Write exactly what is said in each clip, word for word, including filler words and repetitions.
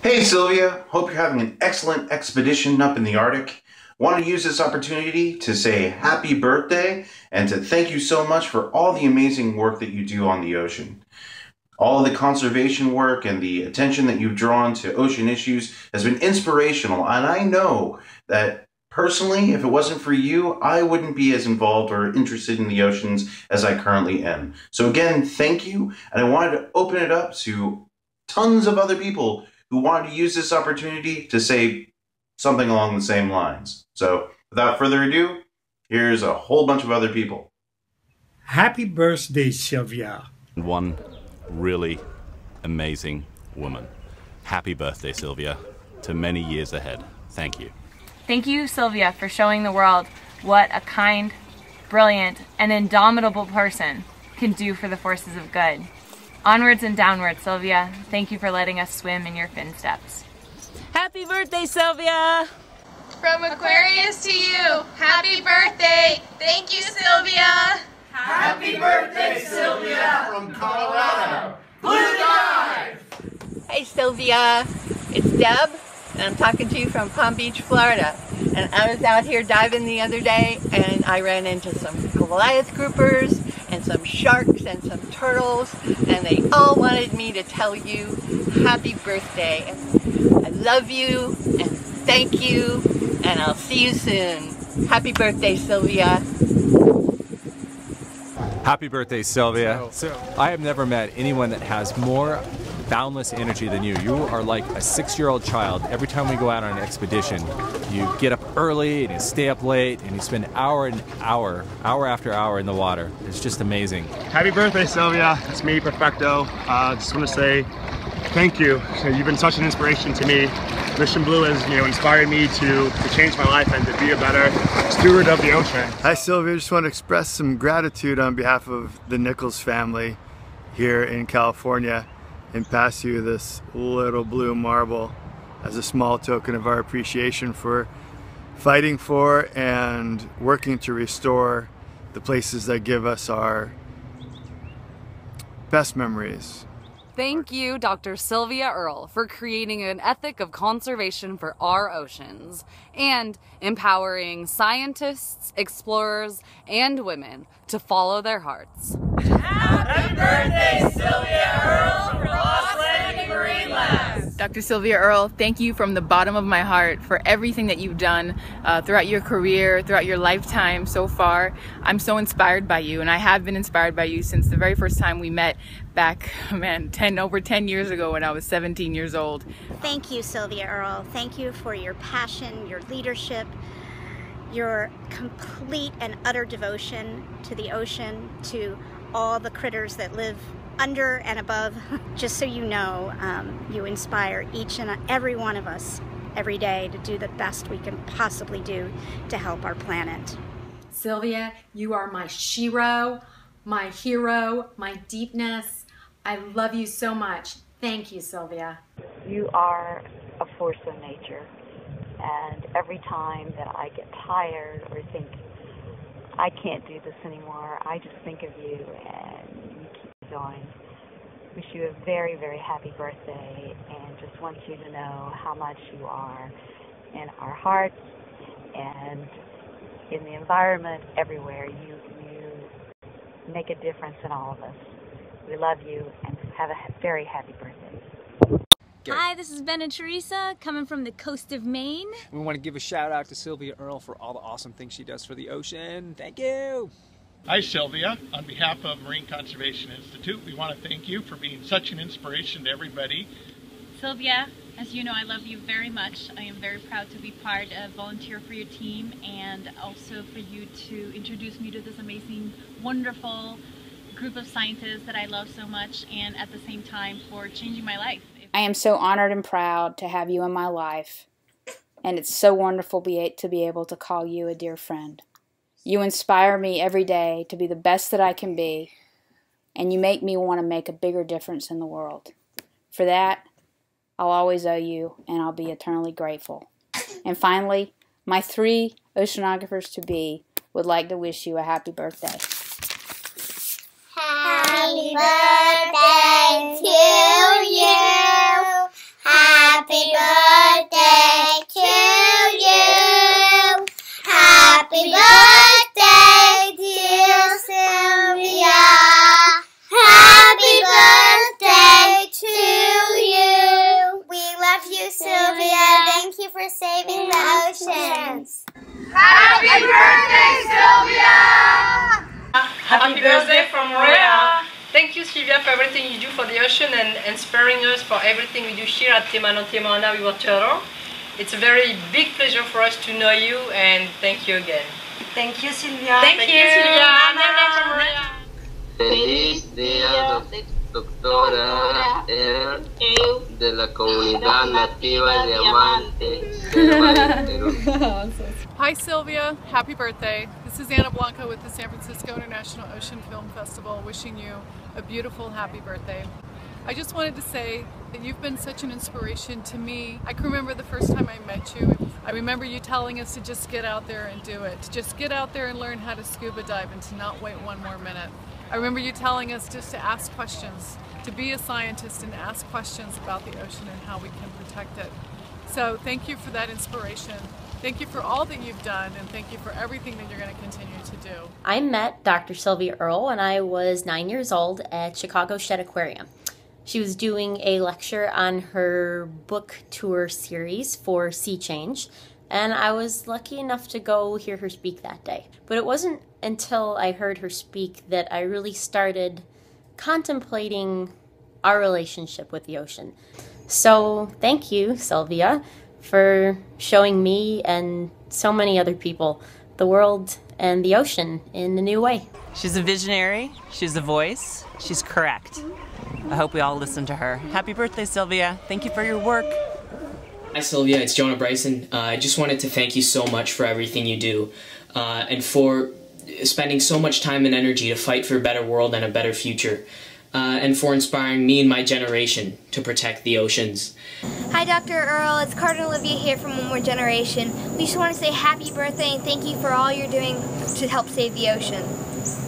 Hey Sylvia, hope you're having an excellent expedition up in the Arctic. Want to use this opportunity to say happy birthday and to thank you so much for all the amazing work that you do on the ocean. All the conservation work and the attention that you've drawn to ocean issues has been inspirational, and I know that personally, if it wasn't for you, I wouldn't be as involved or interested in the oceans as I currently am. So again, thank you, and I wanted to open it up to tons of other people who wanted to use this opportunity to say something along the same lines. So without further ado, here's a whole bunch of other people. Happy birthday, Sylvia. One really amazing woman. Happy birthday, Sylvia, to many years ahead. Thank you. Thank you, Sylvia, for showing the world what a kind, brilliant, and indomitable person can do for the forces of good. Onwards and downwards, Sylvia. Thank you for letting us swim in your fin steps. Happy birthday, Sylvia! From Aquarius to you, happy birthday! Thank you, Sylvia! Happy birthday, Sylvia! From Colorado, Blue Dive! Hey, Sylvia, it's Deb. And I'm talking to you from Palm Beach, Florida. And I was out here diving the other day, and I ran into some Goliath groupers and some sharks and some turtles, and they all wanted me to tell you happy birthday. And I love you, and thank you, and I'll see you soon. Happy birthday, Sylvia. Happy birthday, Sylvia. So, so. I have never met anyone that has more boundless energy than you. You are like a six-year-old child. Every time we go out on an expedition, you get up early and you stay up late and you spend hour and hour, hour after hour in the water. It's just amazing. Happy birthday, Sylvia. It's me, Perfecto. I uh, just want to say thank you. You've been such an inspiration to me. Mission Blue has, you know, inspired me to, to change my life and to be a better steward of the ocean. Hi, Sylvia. I just want to express some gratitude on behalf of the Nichols family here in California, and pass you this little blue marble as a small token of our appreciation for fighting for and working to restore the places that give us our best memories. Thank you, Doctor Sylvia Earle, for creating an ethic of conservation for our oceans and empowering scientists, explorers, and women to follow their hearts. Happy birthday, Sylvia Earle, from Lost Landing Marine Labs. Doctor Sylvia Earle, thank you from the bottom of my heart for everything that you've done uh, throughout your career, throughout your lifetime so far. I'm so inspired by you, and I have been inspired by you since the very first time we met back, man, ten over ten years ago when I was seventeen years old. Thank you, Sylvia Earle. Thank you for your passion, your leadership, your complete and utter devotion to the ocean, to all the critters that live under and above. Just so you know, um, you inspire each and every one of us every day to do the best we can possibly do to help our planet. Sylvia, you are my shiro, my hero, my deepness. I love you so much. Thank you, Sylvia. You are a force of nature, and every time that I get tired or think I can't do this anymore, I just think of you and you keep going. Wish you a very, very happy birthday, and just want you to know how much you are in our hearts and in the environment, everywhere. You, you make a difference in all of us. We love you, and have a very happy birthday. Hi, this is Ben and Teresa, coming from the coast of Maine. We want to give a shout out to Sylvia Earle for all the awesome things she does for the ocean. Thank you! Hi, Sylvia. On behalf of Marine Conservation Institute, we want to thank you for being such an inspiration to everybody. Sylvia, as you know, I love you very much. I am very proud to be part of volunteer for your team, and also for you to introduce me to this amazing, wonderful group of scientists that I love so much, and at the same time for changing my life. I am so honored and proud to have you in my life, and it's so wonderful be, to be able to call you a dear friend. You inspire me every day to be the best that I can be, and you make me want to make a bigger difference in the world. For that, I'll always owe you, and I'll be eternally grateful. And finally, my three oceanographers-to-be would like to wish you a happy birthday. Happy birthday to you. Happy Happy, Happy birthday, birthday from Rhea. Thank you, Sylvia, for everything you do for the ocean and inspiring us for everything we do here at Timano Timona with our turtle. It's a very big pleasure for us to know you, and thank you again. Thank you, Sylvia. Thank, thank you, you, Sylvia. Birthday from Rhea. Feliz día, doctora Earle de la Comunidad Nativa de Amante. Hi Sylvia, happy birthday. This is Ana Blanca with the San Francisco International Ocean Film Festival wishing you a beautiful happy birthday. I just wanted to say that you've been such an inspiration to me. I can remember the first time I met you. I remember you telling us to just get out there and do it. To just get out there and learn how to scuba dive and to not wait one more minute. I remember you telling us just to ask questions, to be a scientist and ask questions about the ocean and how we can protect it. So thank you for that inspiration. Thank you for all that you've done, and thank you for everything that you're going to continue to do. I met Doctor Sylvia Earle when I was nine years old at Chicago Shedd Aquarium. She was doing a lecture on her book tour series for Sea Change, and I was lucky enough to go hear her speak that day. But it wasn't until I heard her speak that I really started contemplating our relationship with the ocean. So thank you, Sylvia, for showing me and so many other people the world and the ocean in a new way. She's a visionary, she's a voice, she's correct. I hope we all listen to her. Happy birthday, Sylvia. Thank you for your work. Hi Sylvia, it's Jonah Bryson. Uh, I just wanted to thank you so much for everything you do uh, and for spending so much time and energy to fight for a better world and a better future, uh, and for inspiring me and my generation to protect the oceans. Hi Doctor Earle, it's Carter Olivia here from One More Generation. We just want to say happy birthday and thank you for all you're doing to help save the ocean.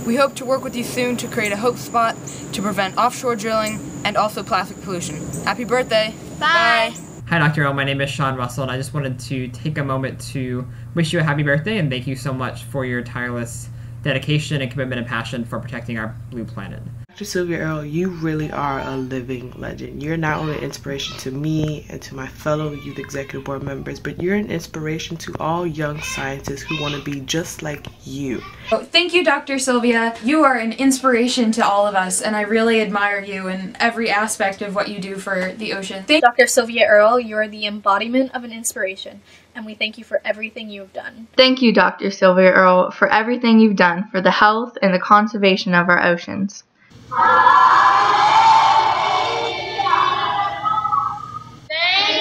We hope to work with you soon to create a hope spot to prevent offshore drilling and also plastic pollution. Happy birthday. Bye. Bye. Hi Doctor Earle, my name is Sean Russell, and I just wanted to take a moment to wish you a happy birthday and thank you so much for your tireless dedication and commitment and passion for protecting our blue planet. Doctor Sylvia Earle, you really are a living legend. You're not only an inspiration to me and to my fellow youth executive board members, but you're an inspiration to all young scientists who want to be just like you. Oh, thank you, Doctor Sylvia. You are an inspiration to all of us, and I really admire you in every aspect of what you do for the ocean. Thank Doctor Sylvia Earle, you are the embodiment of an inspiration, and we thank you for everything you've done. Thank you, Doctor Sylvia Earle, for everything you've done for the health and the conservation of our oceans. Thank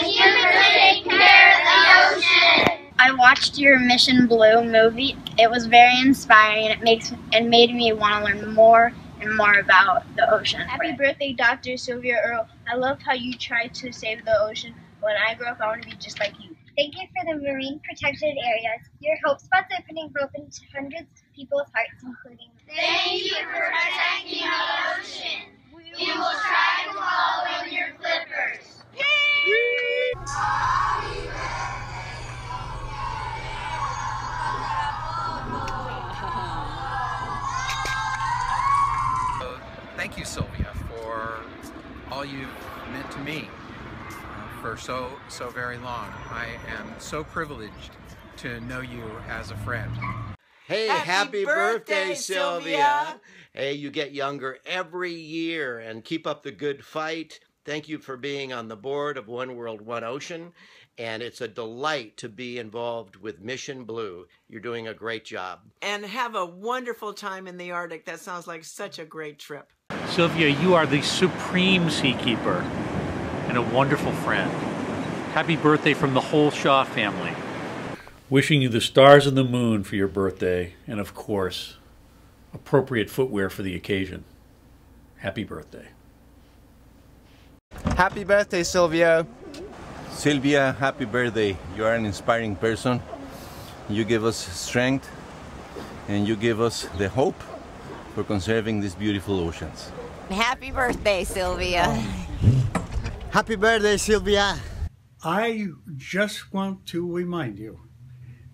you for taking care of the ocean. I watched your Mission Blue movie. It was very inspiring, and it makes it made me want to learn more and more about the ocean. Happy birthday, Doctor Sylvia Earle. I loved how you tried to save the ocean. When I grow up, I want to be just like you. Thank you for the marine protected areas. Your hope spots are putting hope into hundreds of people's hearts, including. Thank you for protecting the ocean. We will try to follow in your flippers. Uh, thank you, Sylvia, for all you've meant to me. For so, so very long. I am so privileged to know you as a friend. Hey, happy, happy birthday, birthday Sylvia. Sylvia! Hey, you get younger every year, and keep up the good fight. Thank you for being on the board of One World, One Ocean, and it's a delight to be involved with Mission Blue. You're doing a great job. And have a wonderful time in the Arctic. That sounds like such a great trip. Sylvia, you are the supreme seakeeper and a wonderful friend. Happy birthday from the whole Shaw family. Wishing you the stars and the moon for your birthday, and of course, appropriate footwear for the occasion. Happy birthday. Happy birthday, Sylvia. Sylvia, happy birthday. You are an inspiring person. You give us strength, and you give us the hope for conserving these beautiful oceans. Happy birthday, Sylvia. Happy birthday, Sylvia. I just want to remind you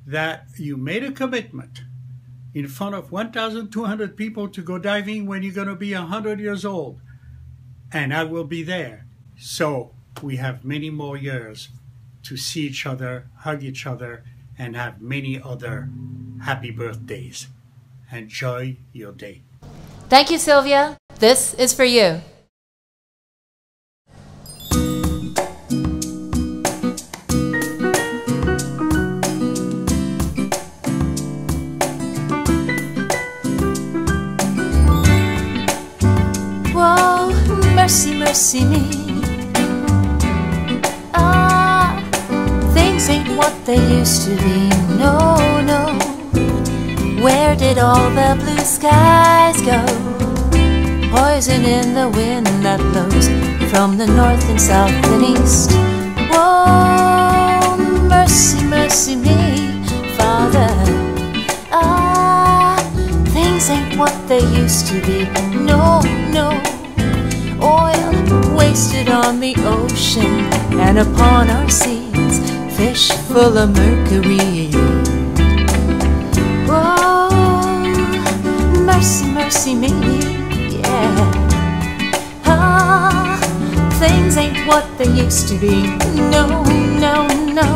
that you made a commitment in front of one thousand two hundred people to go diving when you're going to be one hundred years old. And I will be there. So we have many more years to see each other, hug each other, and have many other happy birthdays. Enjoy your day. Thank you, Sylvia. This is for you. Whoa, mercy, mercy me. Ah, things ain't what they used to be. No, no. Where did all the blue skies go? Poison in the wind that blows from the north and south and east. Whoa, mercy, mercy me, Father. Ah, things ain't what they used to be. No, no. Oil wasted on the ocean and upon our seas, fish full of mercury. Mercy, mercy me, yeah. Ah, things ain't what they used to be. No, no, no.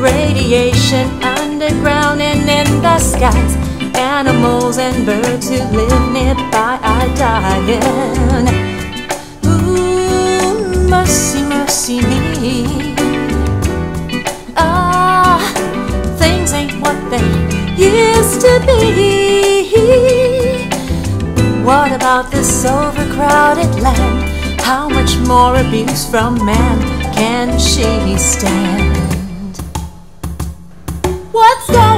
Radiation underground and in the skies. Animals and birds who live nearby are dying. Ooh, mercy, mercy me. Ah, things ain't what they used to be. What about this overcrowded land? How much more abuse from man can she stand? What's going on?